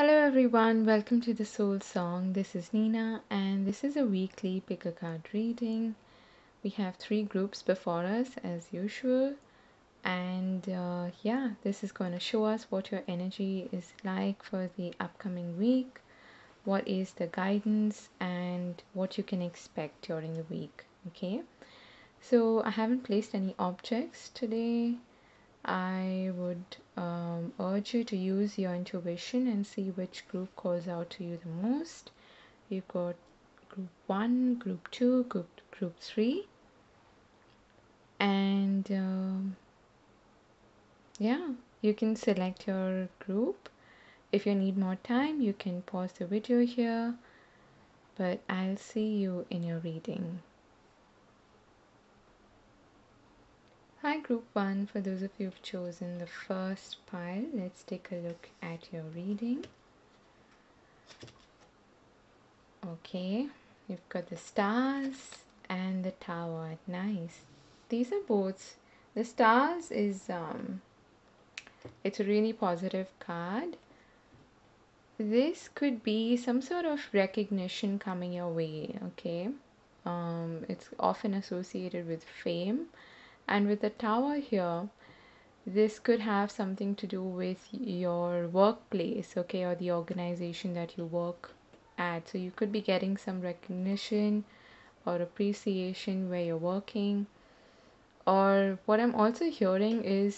Hello everyone, welcome to The Soul Song. This is Nina and this is a weekly pick a card reading. We have three groups before us as usual, and this is going to show us what your energy is like for the upcoming week, what is the guidance and what you can expect during the week. Okay, so I haven't placed any objects today. I would urge you to use your intuition and see which group calls out to you the most. You've got group 1, group 2, group 3, and you can select your group. If you need more time, you can pause the video here, but I'll see you in your reading. Hi group 1, for those of you who've chosen the first pile, let's take a look at your reading. Okay, you've got the stars and the tower. Nice. These are both, the stars is it's a really positive card. This could be some sort of recognition coming your way. Okay, it's often associated with fame. And with the tower here, this could have something to do with your workplace, okay, or the organization that you work at. So you could be getting some recognition or appreciation where you're working. Or what I'm also hearing is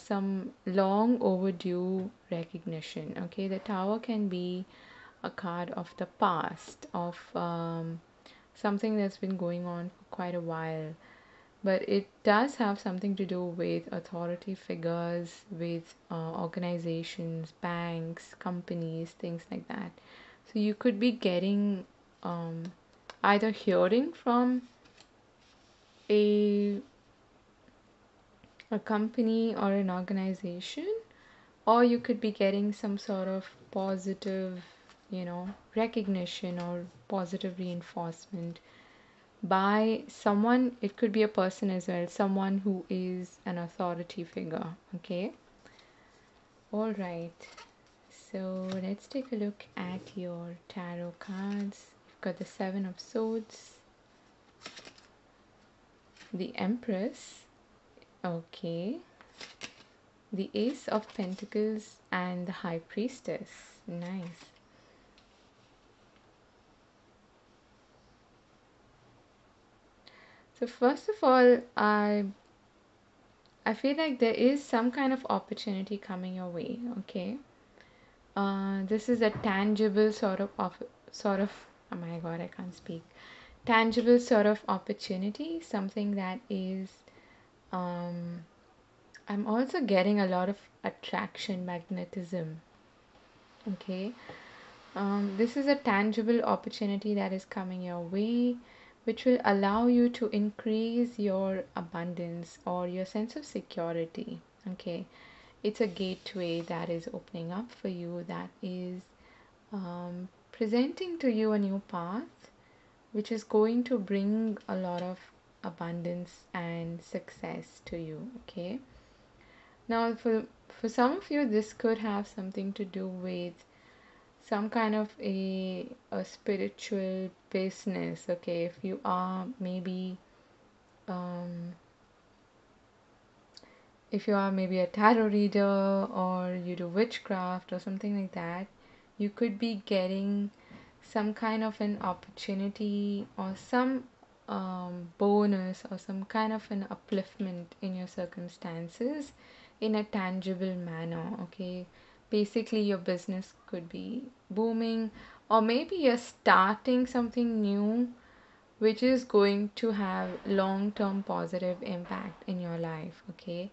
some long overdue recognition, okay. The tower can be a card of the past, of something that's been going on for quite a while. But it does have something to do with authority figures, with organizations, banks, companies, things like that. So you could be getting either hearing from a company or an organization, or you could be getting some sort of positive, recognition or positive reinforcement by someone. It could be a person as well, someone who is an authority figure. Okay, all right, so let's take a look at your tarot cards. You've got the 7 of Swords, the Empress, okay, the Ace of Pentacles and the High Priestess. Nice. So first of all, I feel like there is some kind of opportunity coming your way, okay? This is a tangible tangible sort of opportunity, something that is, I'm also getting a lot of attraction, magnetism, okay? This is a tangible opportunity that is coming your way, which will allow you to increase your abundance or your sense of security, okay? It's a gateway that is opening up for you, that is presenting to you a new path, which is going to bring a lot of abundance and success to you, okay? Now, for some of you, this could have something to do with some kind of a spiritual business, okay? If you are maybe a tarot reader, or you do witchcraft or something like that, you could be getting some kind of an opportunity or some bonus or some kind of an upliftment in your circumstances in a tangible manner, okay? Basically, your business could be booming, or maybe you're starting something new which is going to have long-term positive impact in your life, okay?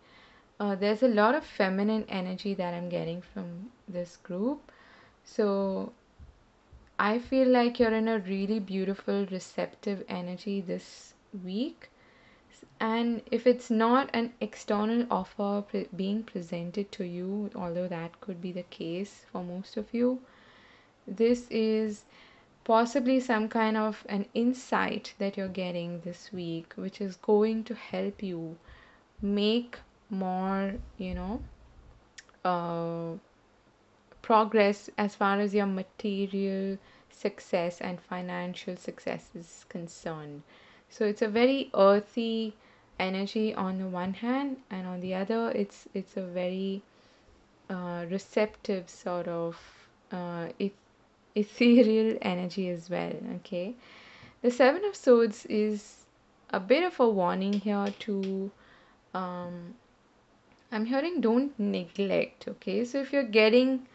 There's a lot of feminine energy that I'm getting from this group. So I feel like you're in a really beautiful, receptive energy this week. And if it's not an external offer being presented to you, although that could be the case for most of you, this is possibly some kind of an insight that you're getting this week, which is going to help you make more, progress as far as your material success and financial success is concerned. So it's a very earthy energy on the one hand, and on the other it's a very receptive sort of ethereal energy as well. Okay, the Seven of Swords is a bit of a warning here to I'm hearing don't neglect. Okay, so if you're getting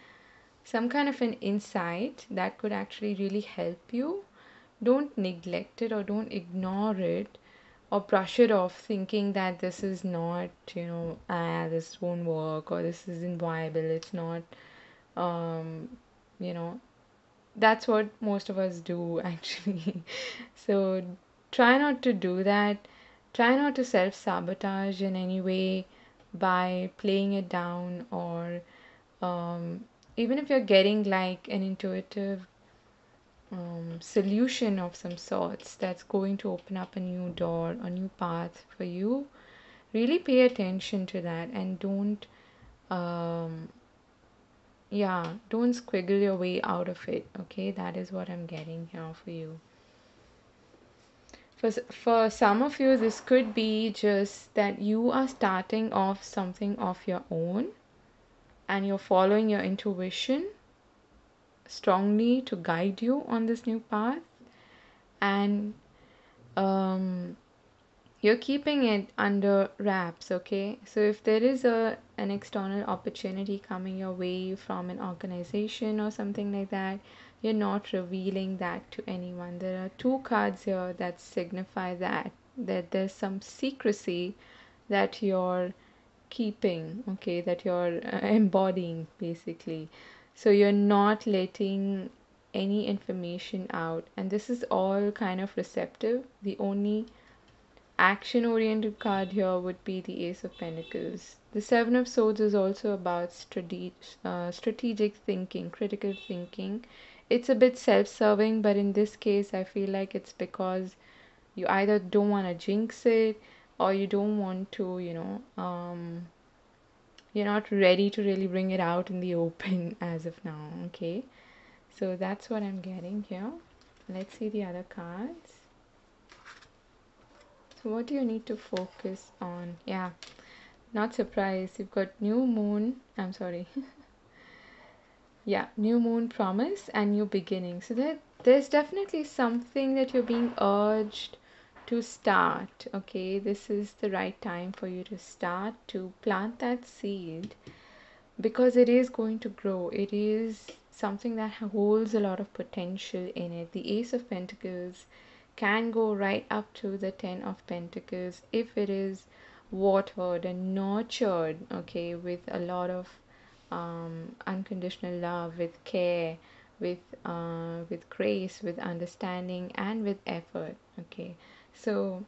some kind of an insight that could actually really help you, don't neglect it or don't ignore it or brush it off thinking that this is not, you know, this won't work, or this isn't viable, it's not, you know, that's what most of us do actually. So try not to do that. Try not to self-sabotage in any way by playing it down, or even if you're getting like an intuitive solution of some sorts that's going to open up a new door, a new path for you, really pay attention to that and don't don't squiggle your way out of it. Okay, that is what I'm getting here for you. For some of you, this could be just that you are starting off something of your own and you're following your intuition strongly to guide you on this new path, and you're keeping it under wraps. Okay, so if there is an external opportunity coming your way from an organization or something like that, you're not revealing that to anyone. There are two cards here that signify that there's some secrecy that you're keeping, okay, that you're embodying basically. So you're not letting any information out, and this is all kind of receptive. The only action-oriented card here would be the Ace of Pentacles. The Seven of Swords is also about strategic thinking, critical thinking. It's a bit self-serving, but in this case, I feel like it's because you either don't want to jinx it, or you don't want to, you know, you're not ready to really bring it out in the open as of now. Okay, so that's what I'm getting here. Let's see the other cards. So what do you need to focus on? Yeah, not surprised, you've got new moon, I'm sorry. Yeah, new moon, promise, and new beginning. So there's definitely something that you're being urged to start. Okay, this is the right time for you to start, to plant that seed, because it is going to grow. It is something that holds a lot of potential in it. The Ace of Pentacles can go right up to the Ten of Pentacles if it is watered and nurtured, okay, with a lot of unconditional love, with care, with grace, with understanding, and with effort. Okay, so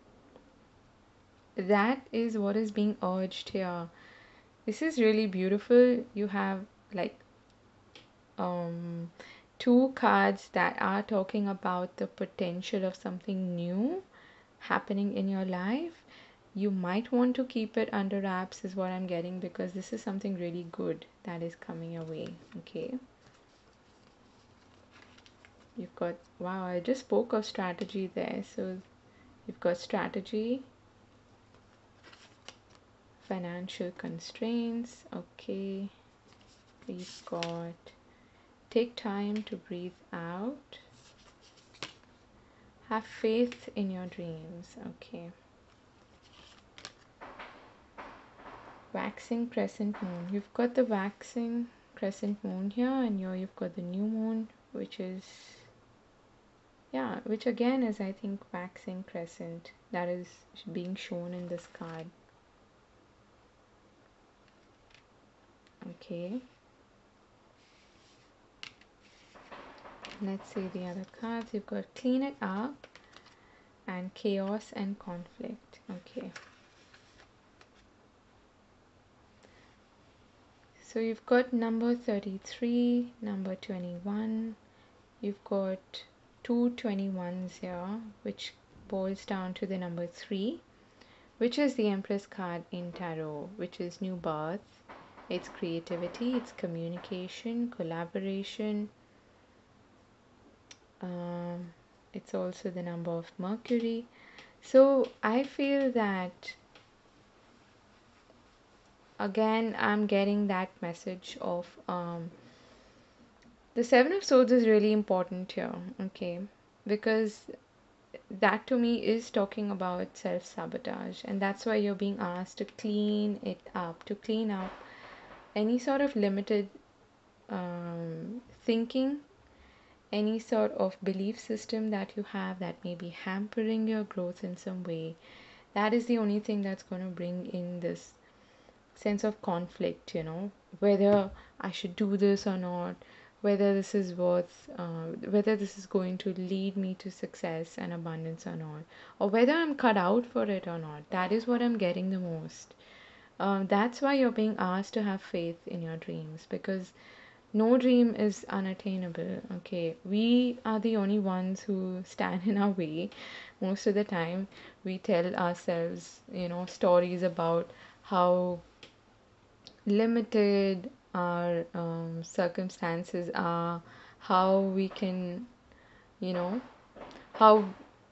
that is what is being urged here. This is really beautiful. You have like two cards that are talking about the potential of something new happening in your life. You might want to keep it under wraps is what I'm getting, because this is something really good that is coming your way. Okay, you've got, wow, I just spoke of strategy there. So you've got strategy, financial constraints. Okay, you've got take time to breathe out, have faith in your dreams. Okay, waxing crescent moon. You've got the waxing crescent moon here, and here you've got the new moon, which is, yeah, which again is, I think, waxing crescent that is being shown in this card. Okay, let's see the other cards. You've got clean it up, and chaos and conflict. Okay, so you've got number 33, number 21. You've got two 21s here, which boils down to the number 3, which is the Empress card in tarot, which is new birth, It's creativity, it's communication, collaboration. It's also the number of Mercury. So I feel that again I'm getting that message of the Seven of Swords is really important here, okay, because that to me is talking about self-sabotage, and that's why you're being asked to clean it up, to clean up any sort of limited thinking, any sort of belief system that you have that may be hampering your growth in some way. That is the only thing that's going to bring in this sense of conflict, you know, whether I should do this or not, whether this is worth, whether this is going to lead me to success and abundance or not, or whether I'm cut out for it or not. That is what I'm getting the most. That's why you're being asked to have faith in your dreams, because no dream is unattainable, okay? We are the only ones who stand in our way. Most of the time, we tell ourselves, you know, stories about how limited our circumstances are, how we can, you know, how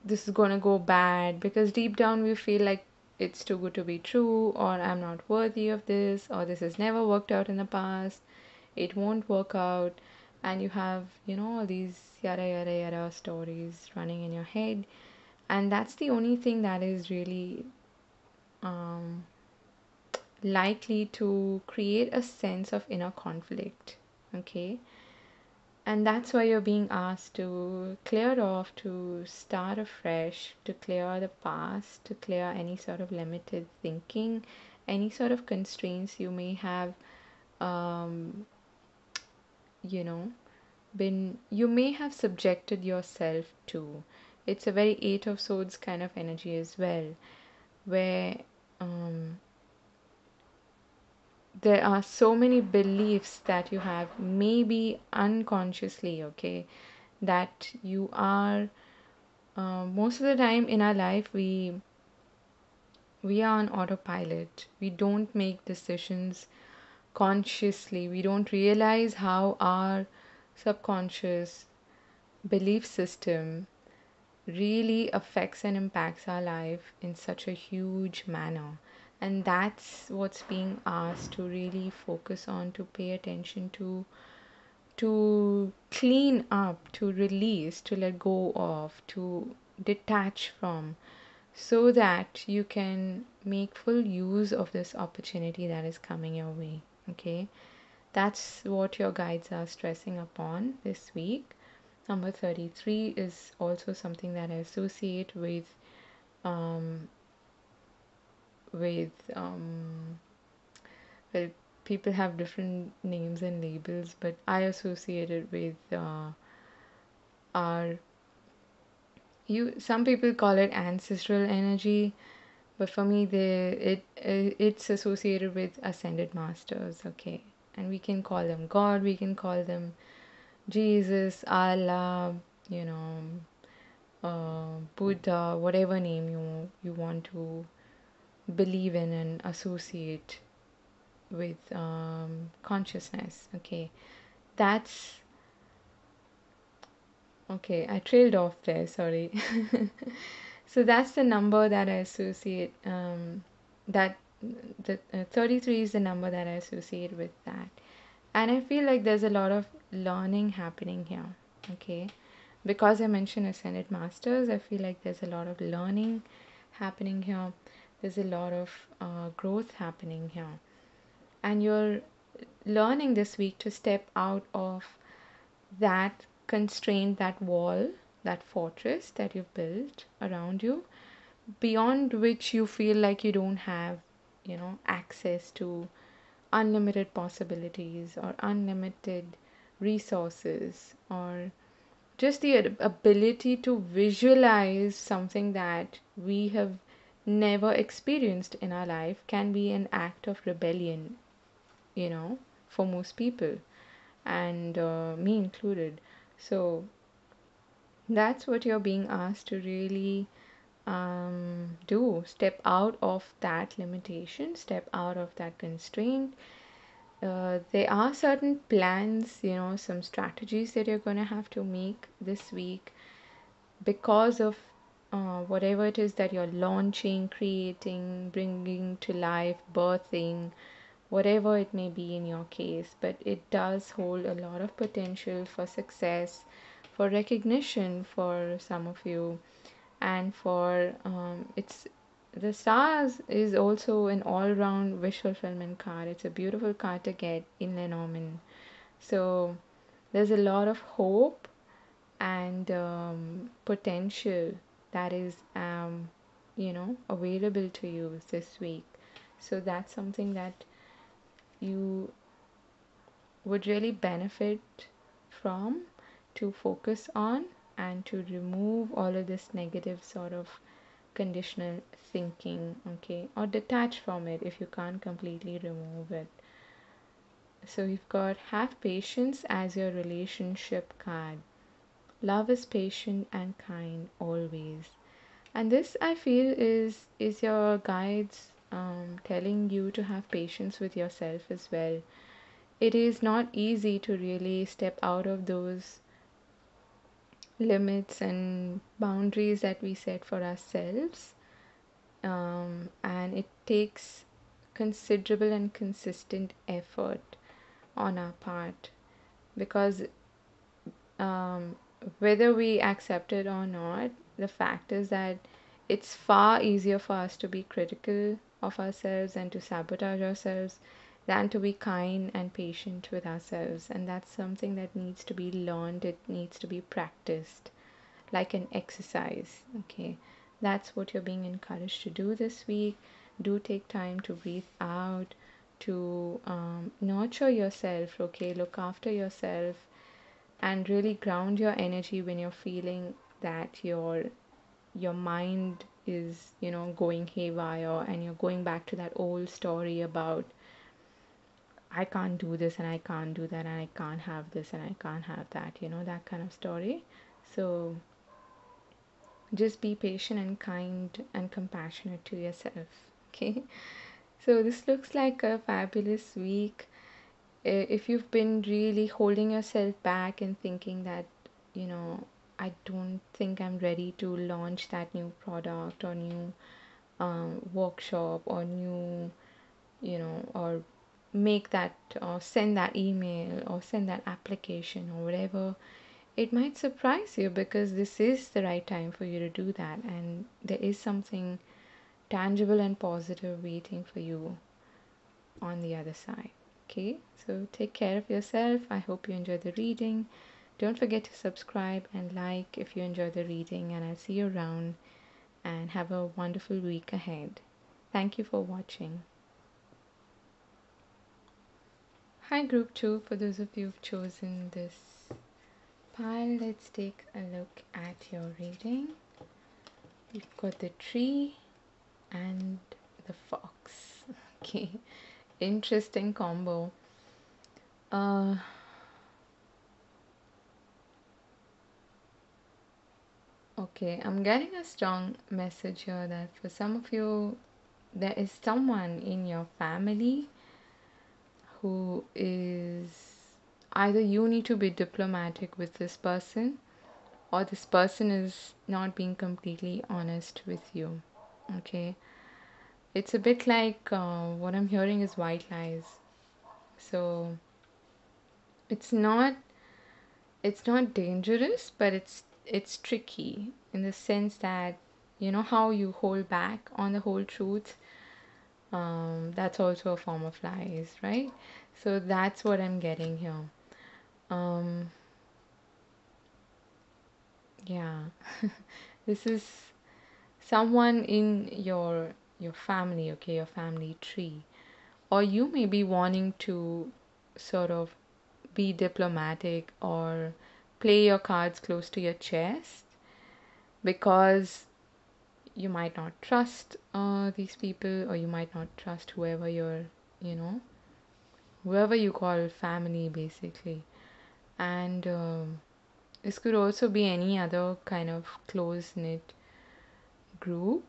this is going to go bad, because deep down we feel like it's too good to be true, or I'm not worthy of this, or this has never worked out in the past. It won't work out, and you have, you know, all these yada yada yada stories running in your head, and that's the only thing that is really likely to create a sense of inner conflict, okay? And that's why you're being asked to clear off, to start afresh, to clear the past, to clear any sort of limited thinking, any sort of constraints you may have you may have subjected yourself to. It's a very Eight of Swords kind of energy as well, where there are so many beliefs that you have, maybe unconsciously, okay, that you are, most of the time in our life we are on autopilot. We don't make decisions consciously. We don't realize how our subconscious belief system really affects and impacts our life in such a huge manner. And that's what's being asked to really focus on, to pay attention to clean up, to release, to let go of, to detach from, so that you can make full use of this opportunity that is coming your way, okay? That's what your guides are stressing upon this week. Number 33 is also something that I associate well, people have different names and labels, but I associate it with some people call it ancestral energy, but for me it's associated with ascended masters, okay? And we can call them God, we can call them Jesus, Allah, you know, Buddha, whatever name you want to believe in and associate with consciousness, okay? That's okay, I trailed off there, sorry. So that's the number that I associate, 33 is the number that I associate with that. And I feel like there's a lot of learning happening here, okay? Because I mentioned Ascended Masters, I feel like there's a lot of learning happening here. There's a lot of growth happening here. And you're learning this week to step out of that constraint, that wall, that fortress that you've built around you, beyond which you feel like you don't have, you know, access to unlimited possibilities or unlimited resources, or just the ability to visualize something that we have never experienced in our life can be an act of rebellion, you know, for most people, and me included. So that's what you're being asked to really do. Step out of that limitation, step out of that constraint, There are certain plans, some strategies that you're going to have to make this week because of whatever it is that you're launching, creating, bringing to life, birthing, whatever it may be in your case. But it does hold a lot of potential for success, for recognition for some of you, and for the stars is also an all-round wish fulfillment card. It's a beautiful card to get in Lenormand. So there's a lot of hope and potential that is available to you this week. So that's something that you would really benefit from, to focus on and to remove all of this negative sort of conditional thinking, okay, or detach from it if you can't completely remove it. So you've got have patience as your relationship card. Love is patient and kind always, and this I feel is your guides telling you to have patience with yourself as well. It is not easy to really step out of those limits and boundaries that we set for ourselves, and it takes considerable and consistent effort on our part, because whether we accept it or not, the fact is that it's far easier for us to be critical of ourselves and to sabotage ourselves than to be kind and patient with ourselves. And that's something that needs to be learned. It needs to be practiced like an exercise, okay? That's what you're being encouraged to do this week. Do take time to breathe out, to nurture yourself, okay? Look after yourself and really ground your energy when you're feeling that your mind is, going haywire and you're going back to that old story about I can't do this and I can't do that and I can't have this and I can't have that, that kind of story. So just be patient and kind and compassionate to yourself, okay? So this looks like a fabulous week. If you've been really holding yourself back and thinking that, I don't think I'm ready to launch that new product or new workshop or new, or make that or send that email or send that application or whatever, it might surprise you, because this is the right time for you to do that, and there is something tangible and positive waiting for you on the other side, okay? So take care of yourself. I hope you enjoyed the reading. Don't forget to subscribe and like if you enjoyed the reading, and I'll see you around, and have a wonderful week ahead. Thank you for watching. Hi group 2, for those of you who've chosen this pile, let's take a look at your reading. You've got the tree and the fox, okay, interesting combo. Okay, I'm getting a strong message here that for some of you, there is someone in your family who is either you need to be diplomatic with this person, or this person is not being completely honest with you, okay? It's a bit like what I'm hearing is white lies. So it's not dangerous, but it's tricky in the sense that how you hold back on the whole truth. That's also a form of lies, right? So that's what I'm getting here. Yeah. This is someone in your family, okay, your family tree, or you may be wanting to sort of be diplomatic or play your cards close to your chest, because you might not trust these people, or you might not trust whoever you're, whoever you call family, basically. And this could also be any other kind of close-knit group.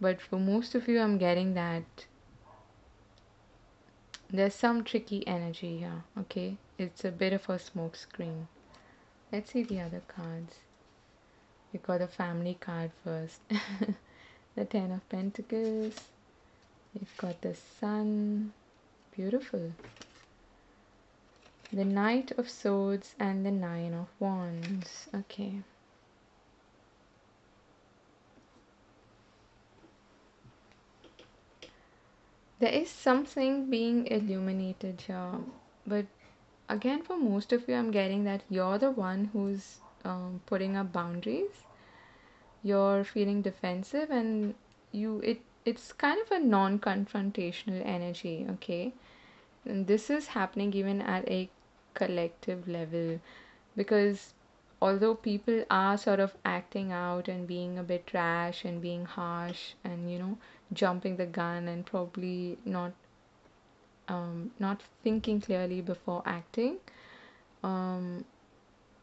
But for most of you, I'm getting that There's some tricky energy here, okay? It's a bit of a smoke screen. Let's see the other cards. We got the family card first. The Ten of Pentacles. We've got the Sun. Beautiful. The Knight of Swords and the Nine of Wands. Okay. There is something being illuminated here. But again, for most of you, I'm getting that you're the one who's putting up boundaries. You're feeling defensive, and it's kind of a non-confrontational energy, okay? And this is happening even at a collective level, because although people are sort of acting out and being a bit rash and being harsh and, you know, jumping the gun and probably not thinking clearly before acting,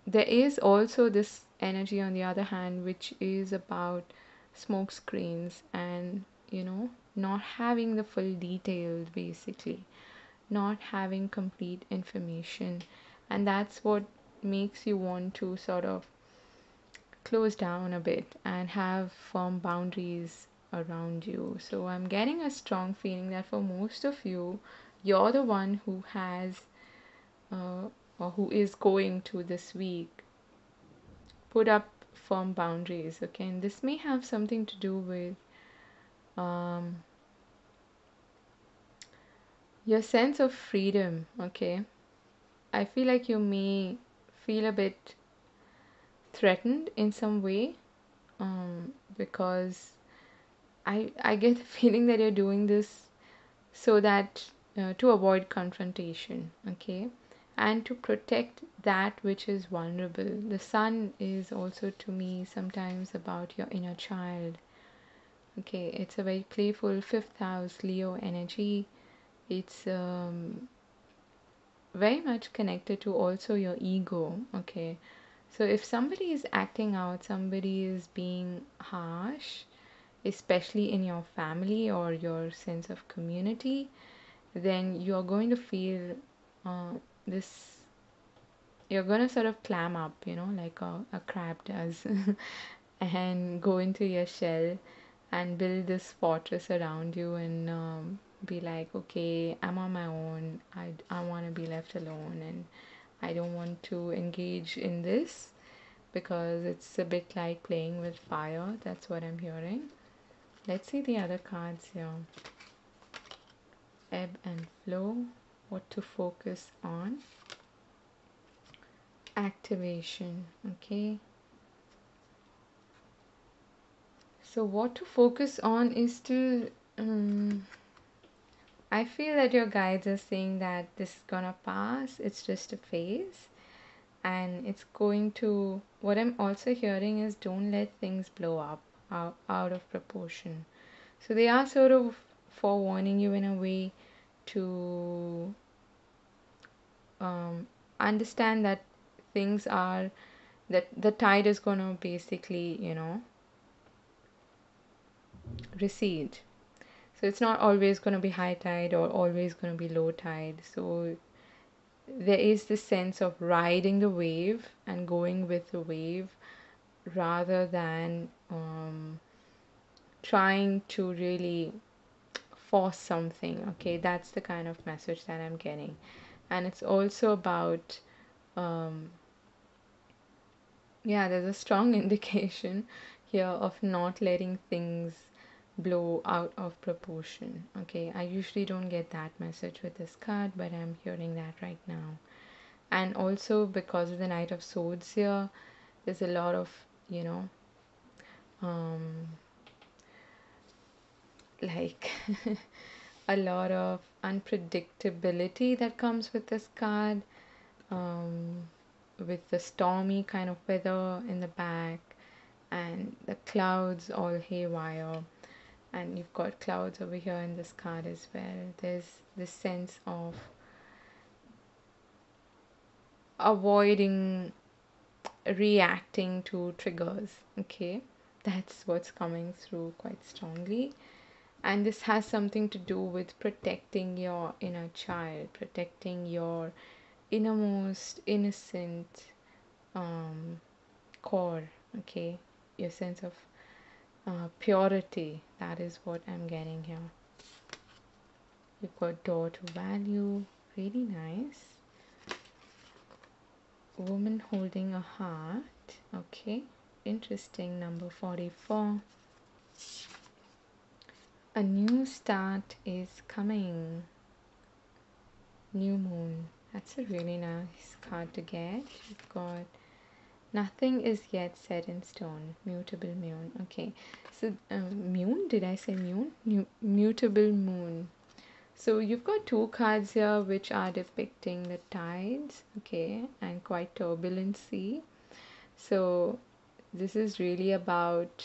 there is also this energy on the other hand, which is about smoke screens and, you know, not having the full details, basically not having complete information. And that's what makes you want to sort of close down a bit and have firm boundaries around you. So I'm getting a strong feeling that for most of you, you're the one who has or who is going to this week put up firm boundaries, okay? And this may have something to do with your sense of freedom, okay? I feel like you may feel a bit threatened in some way, because I get the feeling that you're doing this so that to avoid confrontation, okay? And to protect that which is vulnerable. The Sun is also to me sometimes about your inner child, okay? It's a very playful 5th house Leo energy. It's very much connected to also your ego, okay? So if somebody is acting out, somebody is being harsh, especially in your family or your sense of community, then you're going to feel this, you're going to sort of clam up, you know, like a crab does, and go into your shell and build this fortress around you and be like, okay, I'm on my own, I want to be left alone and I don't want to engage in this, because it's a bit like playing with fire. That's what I'm hearing. Let's see the other cards here. Ebb and flow, what to focus on, activation, okay? So what to focus on is to I feel that your guides are saying that this is gonna pass, it's just a phase, and it's going to, what I'm also hearing is, don't let things blow up out of proportion. So they are sort of forewarning you in a way to understand that things are, that the tide is gonna basically, you know, recede. So it's not always going to be high tide or always going to be low tide. So there is this sense of riding the wave and going with the wave, rather than trying to really force something, okay? That's the kind of message that I'm getting. And it's also about, yeah, there's a strong indication here of not letting things blow out of proportion, okay? I usually don't get that message with this card, but I'm hearing that right now. And also because of the Knight of Swords here, there's a lot of, you know, like a lot of unpredictability that comes with this card, with the stormy kind of weather in the back and the clouds all haywire. And you've got clouds over here in this card as well. There's this sense of avoiding reacting to triggers, okay? That's what's coming through quite strongly. And this has something to do with protecting your inner child, protecting your innermost innocent core, okay, your sense of purity. That is what I'm getting here. You've got door to value, really nice. Woman holding a heart, okay, interesting. Number 44. A new start is coming. New moon. That's a really nice card to get. You've got nothing is yet set in stone. Mutable moon. Okay. So, moon? Did I say moon? Mutable moon. So, you've got two cards here which are depicting the tides. Okay. And quite turbulent sea. So, this is really about...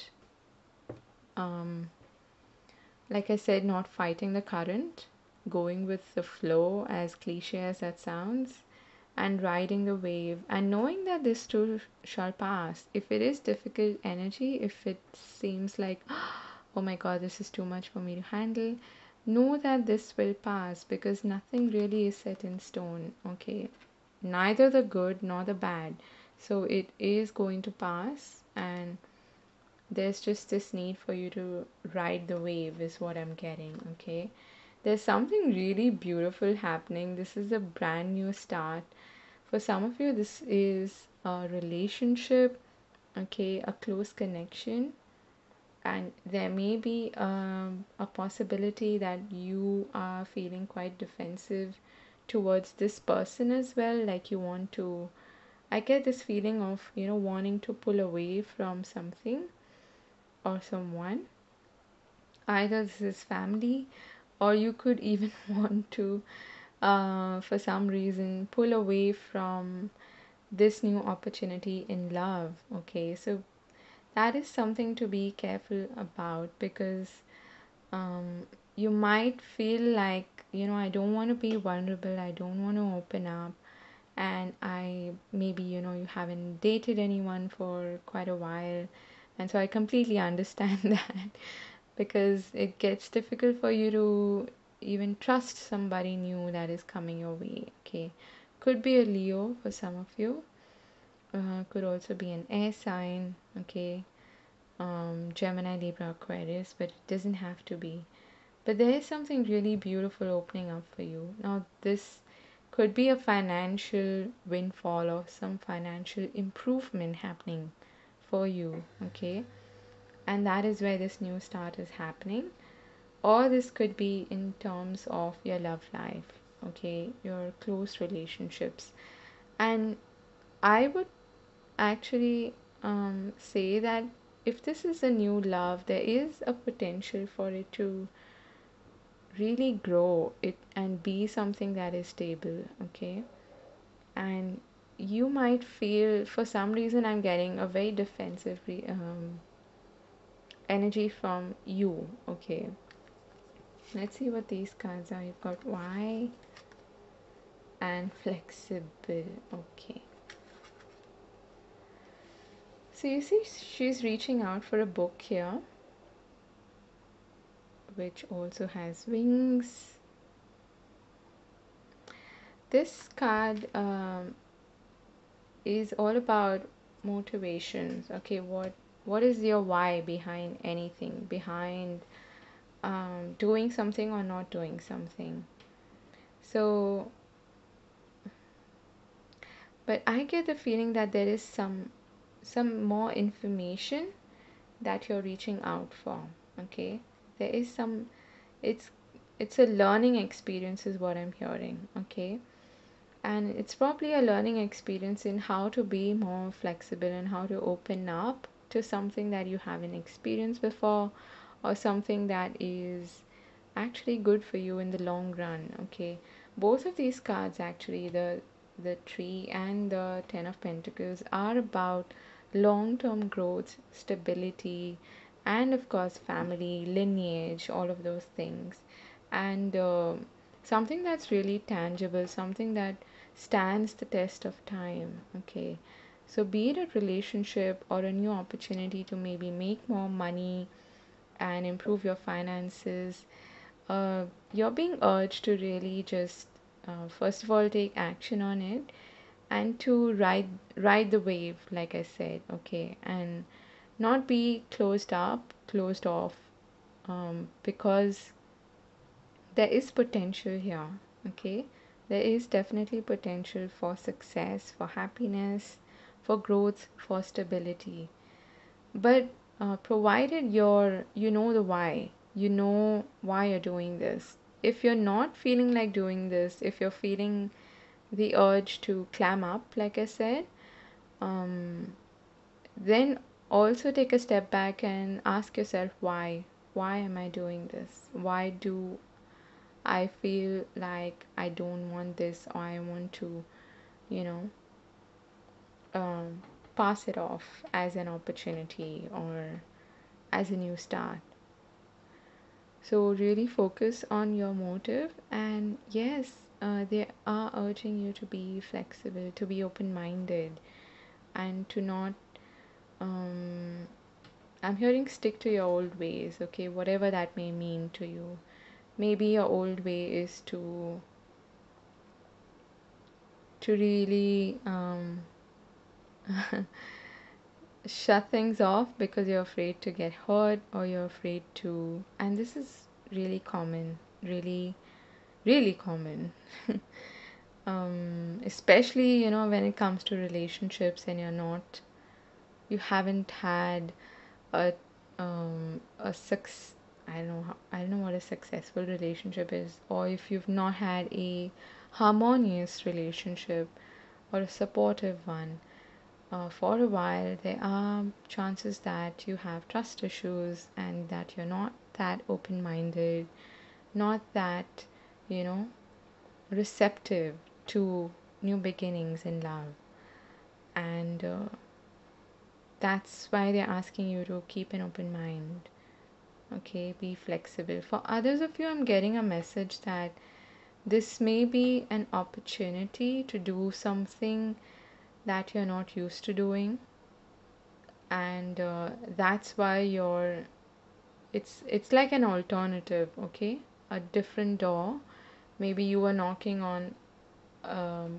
like I said, not fighting the current, going with the flow, as cliche as that sounds, and riding the wave, and knowing that this too shall pass. If it is difficult energy, if it seems like, oh my God, this is too much for me to handle, know that this will pass, because nothing really is set in stone, okay? Neither the good nor the bad. So it is going to pass, and there's just this need for you to ride the wave is what I'm getting, okay? There's something really beautiful happening. This is a brand new start. For some of you, this is a relationship, okay, a close connection. And there may be a possibility that you are feeling quite defensive towards this person as well. Like you want to, I get this feeling of, you know, wanting to pull away from something or someone. Either this is family, or you could even want to for some reason pull away from this new opportunity in love, okay? So that is something to be careful about, because you might feel like, you know, I don't want to be vulnerable, I don't want to open up, and I maybe, you know, you haven't dated anyone for quite a while. And so I completely understand that, because it gets difficult for you to even trust somebody new that is coming your way, okay? Could be a Leo for some of you. Could also be an air sign, okay? Gemini, Libra, Aquarius, but it doesn't have to be. But there is something really beautiful opening up for you. Now, this could be a financial windfall or some financial improvement happening for you, okay? And that is where this new start is happening. Or this could be in terms of your love life, okay, your close relationships. And I would actually say that if this is a new love, there is a potential for it to really grow it and be something that is stable, okay? And you might feel, for some reason, I'm getting a very defensive energy from you, okay? Let's see what these cards are. You've got why and flexible, okay? So you see she's reaching out for a book here, which also has wings. This card is all about motivations, okay? What is your why behind anything, behind doing something or not doing something? So, but I get the feeling that there is some more information that you're reaching out for, okay? There is some, it's a learning experience is what I'm hearing, okay? And it's probably a learning experience in how to be more flexible and how to open up to something that you haven't experienced before, or something that is actually good for you in the long run, okay? Both of these cards actually, the tree and the 10 of Pentacles, are about long-term growth, stability, and of course family, lineage, all of those things. And something that's really tangible, something that stands the test of time, okay? So be it a relationship or a new opportunity to maybe make more money and improve your finances, you're being urged to really just first of all take action on it, and to ride the wave, like I said, okay, and not be closed off, because there is potential here, okay. There is definitely potential for success, for happiness, for growth, for stability. But provided you know the why, you know why you're doing this. If you're not feeling like doing this, if you're feeling the urge to clam up, like I said, then also take a step back and ask yourself why. Why am I doing this? Why do I feel like I don't want this, or I want to, pass it off as an opportunity or as a new start. So really focus on your motive, and yes, they are urging you to be flexible, to be open-minded, and to not, I'm hearing stick to your old ways, okay, whatever that may mean to you. Maybe your old way is to really shut things off because you're afraid to get hurt, or you're afraid to, and this is really common, really common, especially when it comes to relationships and you haven't had a success. I don't know what a successful relationship is, or if you've not had a harmonious relationship or a supportive one for a while, there are chances that you have trust issues and that you're not that open-minded, not that, receptive to new beginnings in love. And that's why they're asking you to keep an open mind. Okay, be flexible. For others of you, I'm getting a message that this may be an opportunity to do something that you're not used to doing, and that's why it's like an alternative, okay, a different door. Maybe you were knocking on a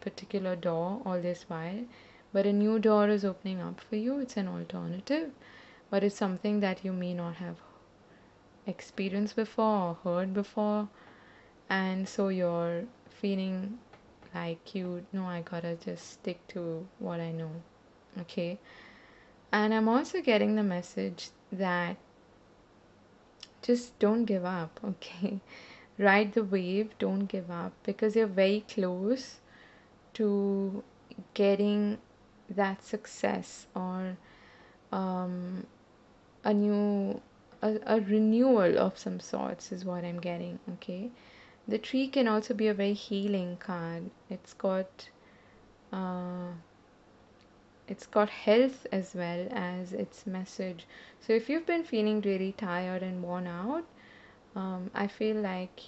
particular door all this while, but a new door is opening up for you. It's an alternative, but it's something that you may not have experienced before or heard before, and so you're feeling like, I gotta just stick to what I know, okay? And I'm also getting the message that just don't give up, okay? Ride the wave, don't give up, because you're very close to getting that success, or a renewal of some sorts is what I'm getting, okay? The tree can also be a very healing card. It's got health as well as its message. So if you've been feeling really tired and worn out, I feel like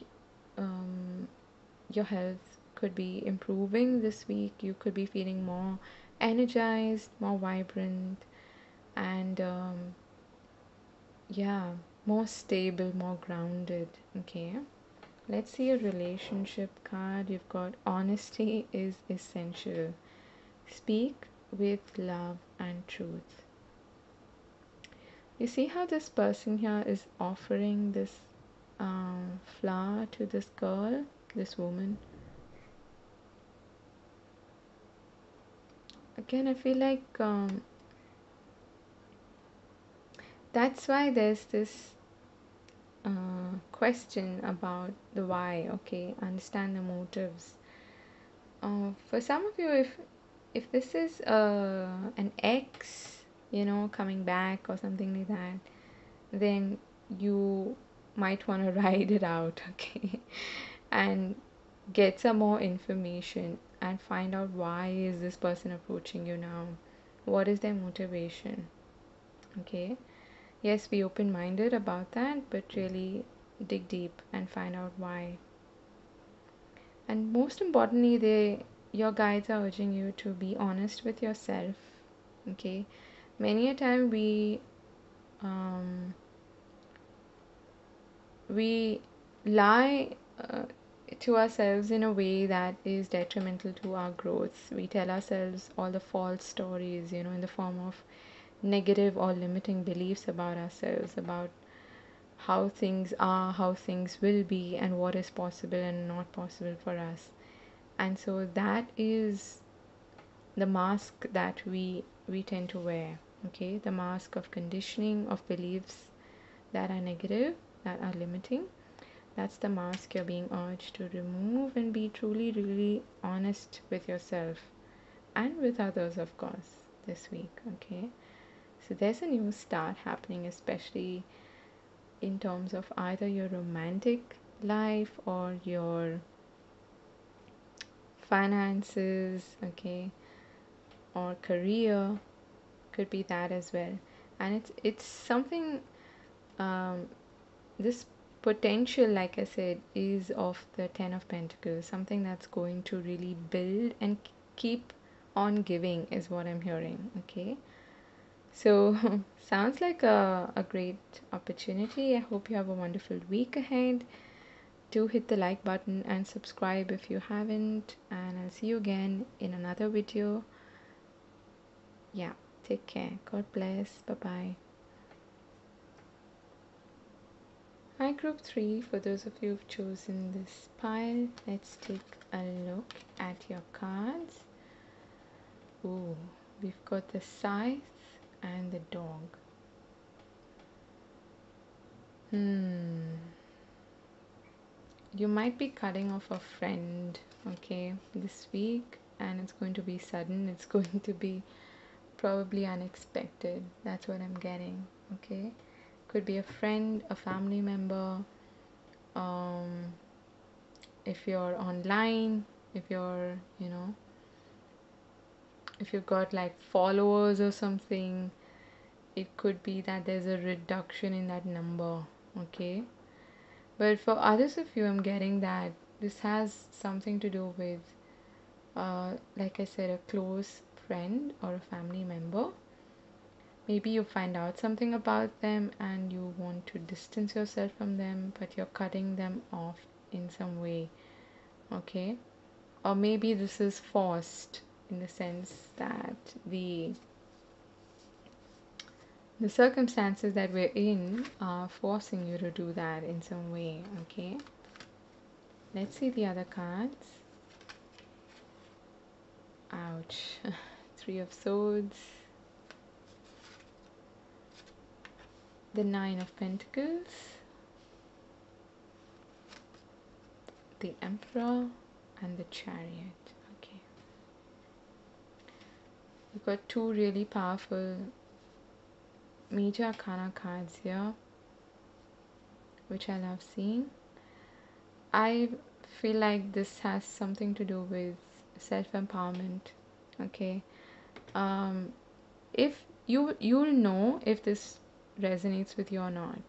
your health could be improving this week. You could be feeling more energized, more vibrant, and more stable, more grounded, okay? Let's see a relationship card. You've got honesty is essential. Speak with love and truth. You see how this person here is offering this flower to this girl, this woman? Again, I feel like that's why there's this question about the why, okay? Understand the motives. For some of you, if this is an ex, coming back or something like that, then you might want to ride it out, okay? And get some more information and find out why is this person approaching you now? What is their motivation? Okay? Yes, be open-minded about that, but really dig deep and find out why. And most importantly, your guides are urging you to be honest with yourself, okay? Many a time we we lie to ourselves in a way that is detrimental to our growth. We tell ourselves all the false stories, in the form of negative or limiting beliefs about ourselves, about how things are, how things will be, and what is possible and not possible for us. And so that is the mask that we tend to wear, okay? The mask of conditioning, of beliefs that are negative, that are limiting. That's the mask you're being urged to remove and be truly, really honest with yourself and with others, of course, this week, okay? So there's a new start happening, especially in terms of either your romantic life or your finances, okay, or career, could be that as well. And it's something, this potential, like I said, is of the 10 of Pentacles, something that's going to really build and keep on giving is what I'm hearing, okay? So sounds like a great opportunity. I hope you have a wonderful week ahead. Do hit the like button and subscribe if you haven't, and I'll see you again in another video. Yeah, take care. God bless. Bye-bye. Hi, group 3. For those of you who've chosen this pile, let's take a look at your cards. Ooh, we've got the Scythe and the Dog. You might be cutting off a friend, okay, this week, and it's going to be sudden. It's going to be probably unexpected. That's what I'm getting, okay? Could be a friend, a family member. If you're online, if you're, if you've got like followers or something, it could be that there's a reduction in that number, okay? But for others of you, I'm getting that this has something to do with, like I said, a close friend or a family member. Maybe you find out something about them and you want to distance yourself from them, but you're cutting them off in some way, okay? Or maybe this is forced in the sense that the circumstances that we're in are forcing you to do that in some way, okay? Let's see the other cards. Ouch. 3 of Swords. The 9 of Pentacles, the Emperor, and the Chariot. Okay, you've got two really powerful major arcana cards here, which I love seeing. I feel like this has something to do with self-empowerment, okay? If you'll know if this resonates with you or not.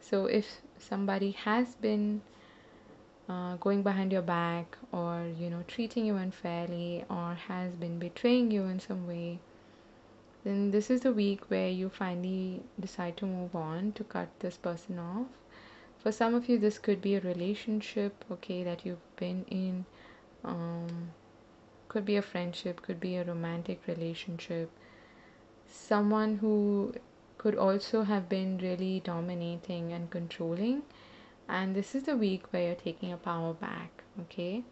So if somebody has been going behind your back, or treating you unfairly, or has been betraying you in some way, then this is the week where you finally decide to move on, to cut this person off. For some of you, this could be a relationship, okay, that you've been in. Could be a friendship, could be a romantic relationship. Someone who could also have been really dominating and controlling, and this is the week where you're taking your power back, okay?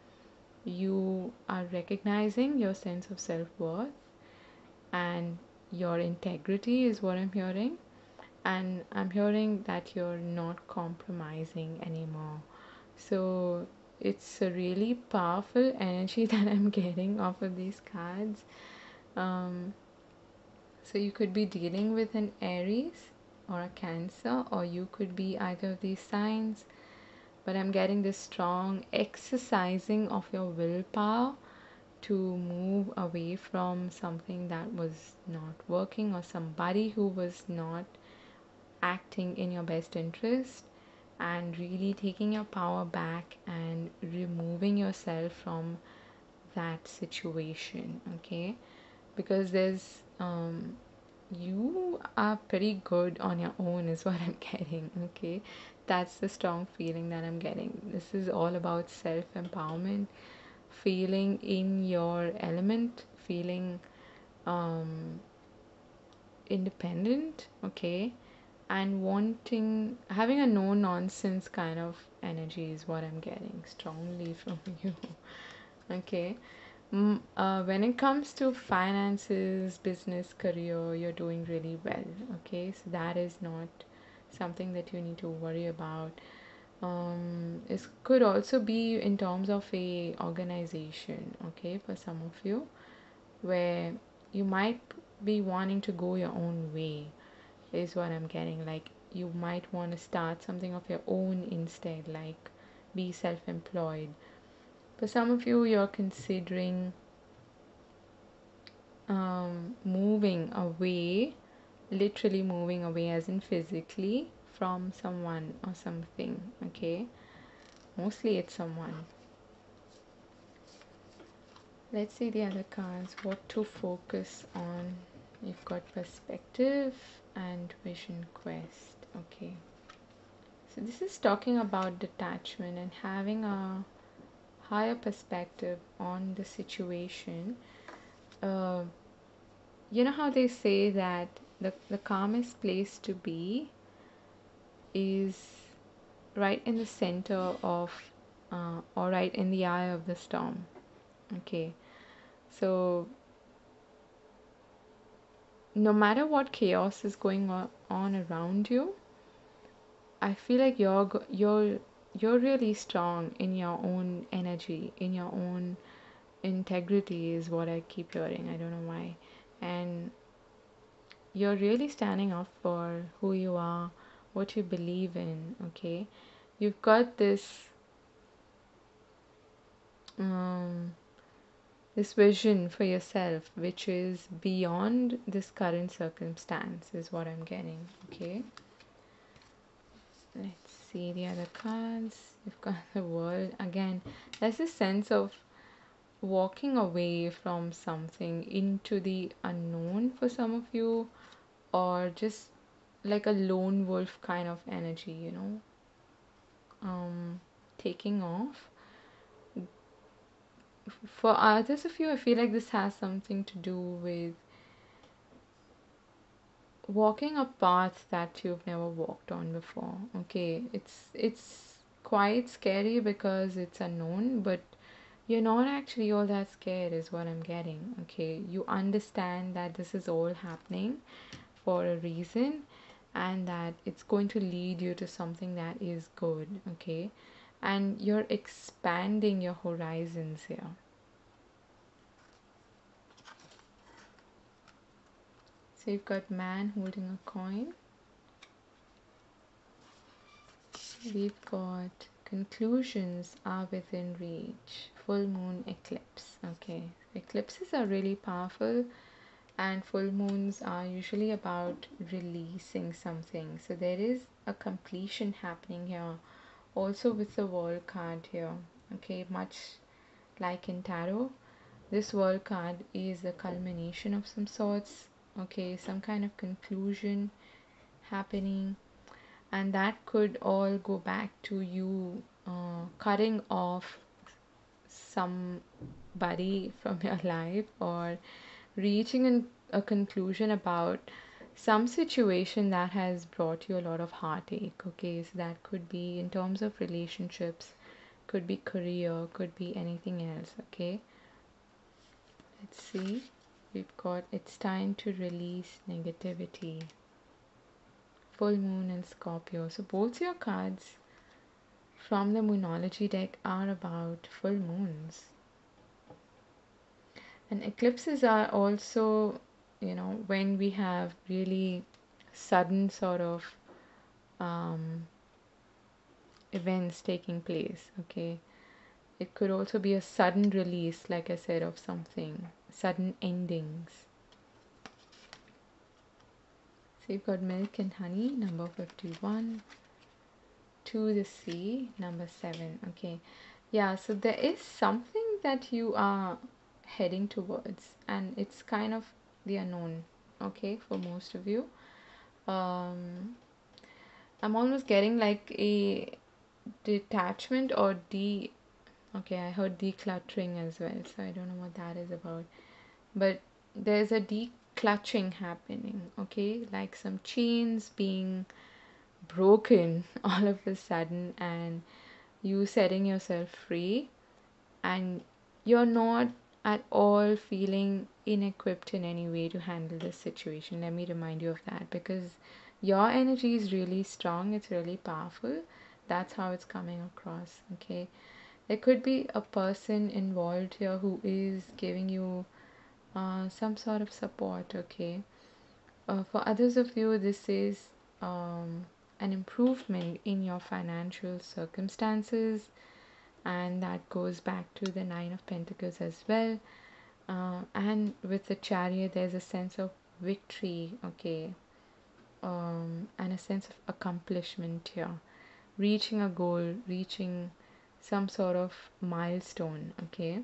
You are recognizing your sense of self-worth and your integrity is what I'm hearing, and I'm hearing that you're not compromising anymore. So it's a really powerful energy that I'm getting off of these cards. So you could be dealing with an Aries or a Cancer, or you could be either of these signs. But I'm getting this strong exercising of your willpower to move away from something that was not working, or somebody who was not acting in your best interest, and really taking your power back and removing yourself from that situation, okay? Because there's you are pretty good on your own is what I'm getting, okay? That's the strong feeling that I'm getting. This is all about self-empowerment, feeling in your element, feeling independent, okay? And wanting, having a no-nonsense kind of energy is what I'm getting strongly from you, okay? When it comes to finances, business, career, you're doing really well, okay? So that is not something that you need to worry about. It could also be in terms of a organization, okay, for some of you, where you might be wanting to go your own way is what I'm getting. Like, you might want to start something of your own instead, like be self-employed. For some of you, you're considering moving away, literally moving away as in physically, from someone or something, okay? Mostly it's someone. Let's see the other cards, what to focus on. You've got perspective and vision quest, okay? So this is talking about detachment and having a higher perspective on the situation. You know how they say that the calmest place to be is right in the center of or right in the eye of the storm, okay? So no matter what chaos is going on around you, I feel like you're really strong in your own energy, in your own integrity is what I keep hearing. I don't know why. And you're really standing up for who you are, what you believe in, okay? You've got this this vision for yourself, which is beyond this current circumstance is what I'm getting, okay? Let's see the other cards. You've got the world. Again, there's a sense of walking away from something into the unknown for some of you, or just like a lone wolf kind of energy, you know, taking off. For others of you, I feel like this has something to do with walking a path that you've never walked on before, okay? It's quite scary because it's unknown, but you're not actually all that scared is what I'm getting, okay? You understand that this is all happening for a reason and that it's going to lead you to something that is good, okay? And you're expanding your horizons here. So you've got man holding a coin. We've got conclusions are within reach. Full moon eclipse. Okay. Eclipses are really powerful, and full moons are usually about releasing something. So there is a completion happening here. Also with the world card here. Okay. Much like in tarot, this world card is a culmination of some sorts. Okay, some kind of conclusion happening, and that could all go back to you cutting off somebody from your life, or reaching a conclusion about some situation that has brought you a lot of heartache, okay? So that could be in terms of relationships, could be career, could be anything else, okay? Let's see. We've got it's time to release negativity, full moon and Scorpio. So both your cards from the Moonology deck are about full moons, and eclipses are also, you know, when we have really sudden sort of events taking place, okay? It could also be a sudden release, like I said, of something. Sudden endings. So you've got milk and honey, number 51. To the sea, number 7. Okay. Yeah, so there is something that you are heading towards, and it's kind of the unknown okay, for most of you. I'm almost getting like a detachment or de... Okay, I heard decluttering as well, so I don't know what that is about. But there's a decluttering happening, okay? Like some chains being broken all of a sudden and you setting yourself free, and you're not at all feeling inequipped in any way to handle this situation. Let me remind you of that, because your energy is really strong, it's really powerful. That's how it's coming across, okay? There could be a person involved here who is giving you some sort of support, okay? For others of you, this is an improvement in your financial circumstances, and that goes back to the 9 of Pentacles as well. And with the Chariot, there's a sense of victory, okay? And a sense of accomplishment here. Reaching a goal, reaching some sort of milestone, okay?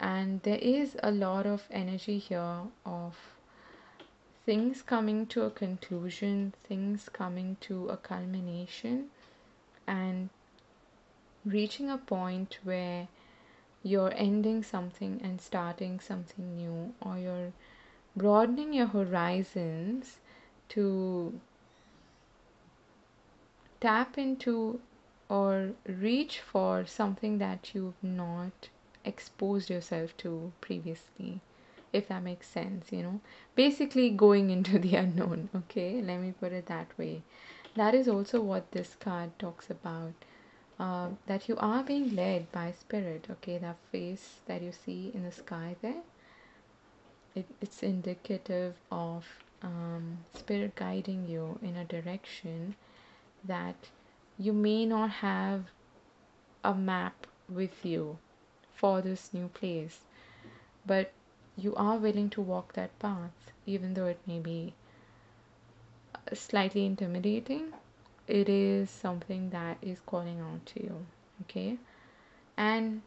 And there is a lot of energy here of things coming to a conclusion, things coming to a culmination, and reaching a point where you're ending something and starting something new, or you're broadening your horizons to tap into or reach for something that you've not exposed yourself to previously, if that makes sense, you know. Basically going into the unknown, okay, let me put it that way. That is also what this card talks about, that you are being led by spirit, okay. That face that you see in the sky there, it's indicative of spirit guiding you in a direction that you may not have a map with you for this new place, but you are willing to walk that path, even though it may be slightly intimidating. It is something that is calling out to you, okay? And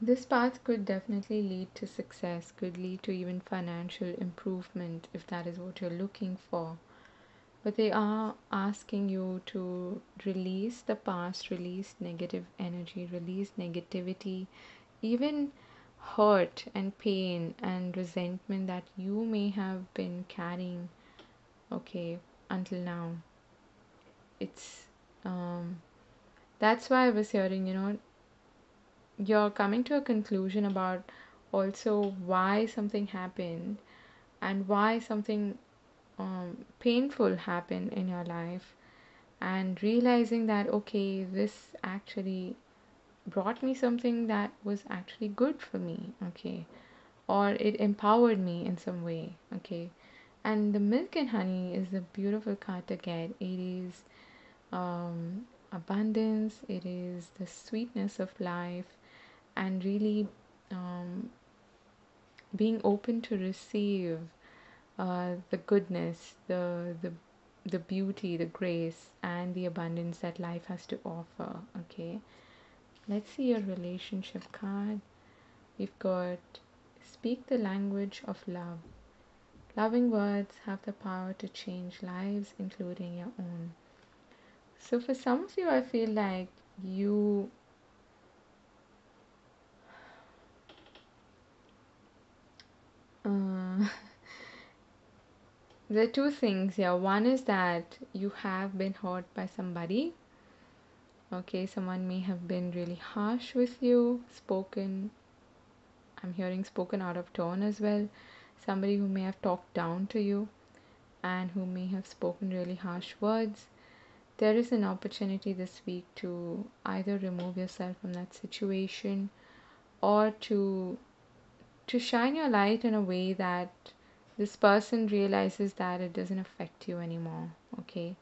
this path could definitely lead to success, could lead to even financial improvement if that is what you're looking for. But they are asking you to release the past, release negative energy, release negativity, even hurt and pain and resentment that you may have been carrying, okay, until now. It's, that's why I was hearing, you know, you're coming to a conclusion about also why something happened and why something painful happen in your life, and realizing that, okay, this actually brought me something that was actually good for me, okay, or it empowered me in some way, okay. And the milk and honey is a beautiful card to get. It is abundance, it is the sweetness of life, and really being open to receive the goodness, the beauty, the grace, and the abundance that life has to offer, okay? Let's see your relationship card. We've got speak the language of love. Loving words have the power to change lives, including your own. So for some of you, I feel like there are two things here. One is that you have been hurt by somebody. Okay, someone may have been really harsh with you, spoken. I'm hearing spoken out of tone as well. Somebody who may have talked down to you and who may have spoken really harsh words. There is an opportunity this week to either remove yourself from that situation or to shine your light in a way that this person realizes that it doesn't affect you anymore, okay?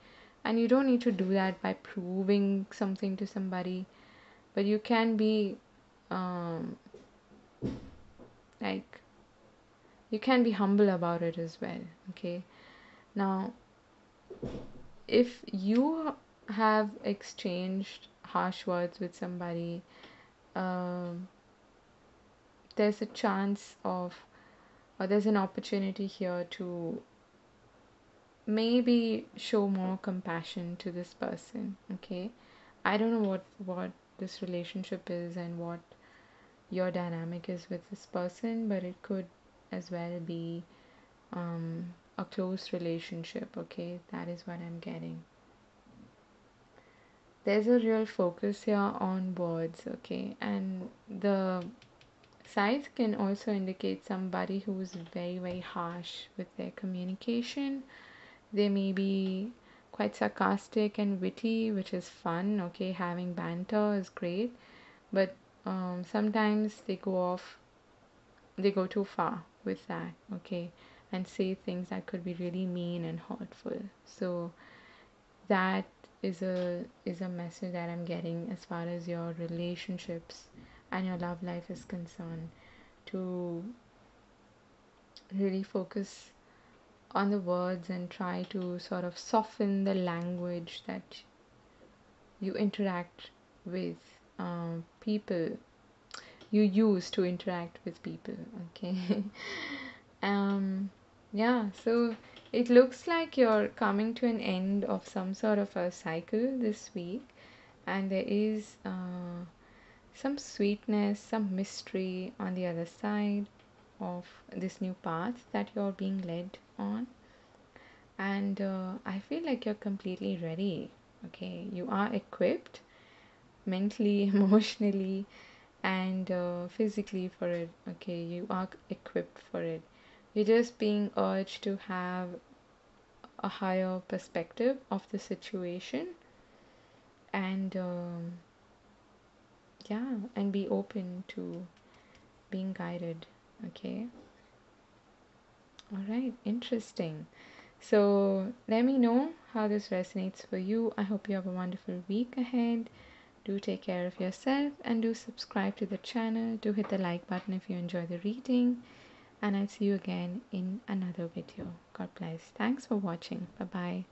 And you don't need to do that by proving something to somebody, but you can be, like, you can be humble about it as well, okay? Now, if you have exchanged harsh words with somebody, there's a chance of there's an opportunity here to maybe show more compassion to this person, okay? I don't know what this relationship is and what your dynamic is with this person, but it could as well be a close relationship, okay? That is what I'm getting. There's a real focus here on words, okay? And the sides can also indicate somebody who is very, very harsh with their communication. They may be quite sarcastic and witty, which is fun, okay? Having banter is great, but sometimes they go too far with that, okay? And say things that could be really mean and hurtful. So that is a message that I'm getting as far as your relationships and your love life is concerned, to really focus on the words and try to sort of soften the language that you interact with people, you use to interact with people, okay? Yeah, so it looks like you're coming to an end of some sort of a cycle this week, and there is some sweetness, some mystery on the other side of this new path that you're being led on. And I feel like you're completely ready, okay? You are equipped mentally, emotionally, and physically for it, okay? You are equipped for it. You're just being urged to have a higher perspective of the situation, and yeah, and be open to being guided, okay? All right, interesting. So let me know how this resonates for you. I hope you have a wonderful week ahead. Do take care of yourself, and do subscribe to the channel. Do hit the like button if you enjoy the reading. And I'll see you again in another video. God bless. Thanks for watching. Bye-bye.